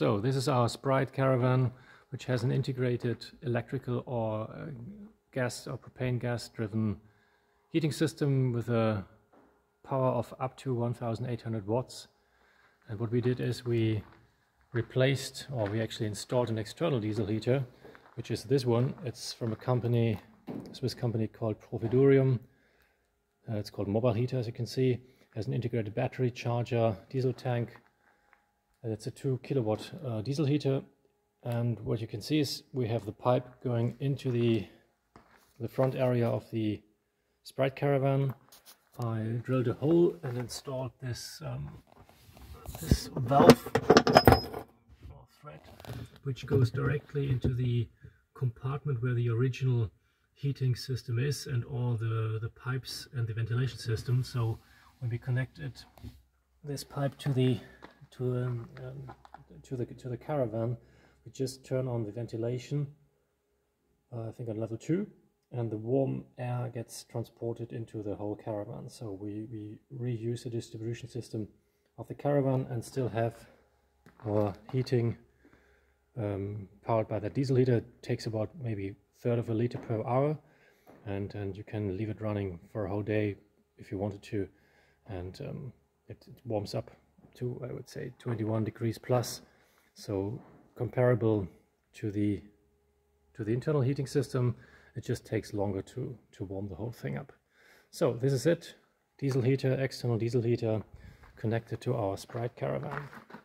So this is our Sprite Caravan, which has an integrated electrical or gas or propane gas driven heating system with a power of up to 1800 watts. And what we did is we replaced, or we actually installed an external diesel heater, which is this one. It's from a company, a Swiss company called Profidurium. It's called Mobile-Heater, as you can see. It has an integrated battery, charger, diesel tank. And it's a 2 kilowatt diesel heater. And what you can see is we have the pipe going into the front area of the Sprite Caravan. I drilled a hole and installed this this valve or thread, which goes directly into the compartment where the original heating system is, and all the pipes and the ventilation system. So when we connected this pipe to the caravan, we just turn on the ventilation, I think on level 2, and the warm air gets transported into the whole caravan. So we reuse the distribution system of the caravan and still have our heating powered by that diesel heater. It takes about maybe a third of a liter per hour, and you can leave it running for a whole day if you wanted to, and it warms up to, I would say, 21 degrees plus, so comparable to the internal heating system. It just takes longer to warm the whole thing up. So this is it, diesel heater, external diesel heater, connected to our Sprite Caravan.